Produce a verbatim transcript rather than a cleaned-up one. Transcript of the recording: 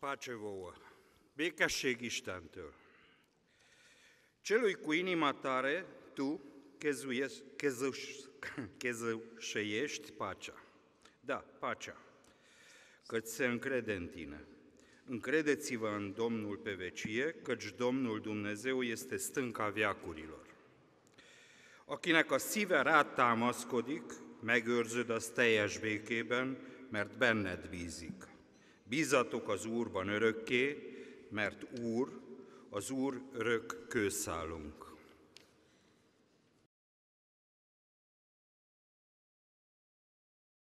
Pace vouă, békesség Istentől! Celui cu inima tare, tu chezășeiești pacea. Da, pacea, căci se încrede în tine. Încredeți-vă în Domnul pe vecie, căci Domnul Dumnezeu este stânca veacurilor. Akinek a szíve rád támaszkodik, megőrzöd az teljes békében, mert benned bízik. Bízatok az Úrban örökké, mert Úr, az Úr örök kőszálunk.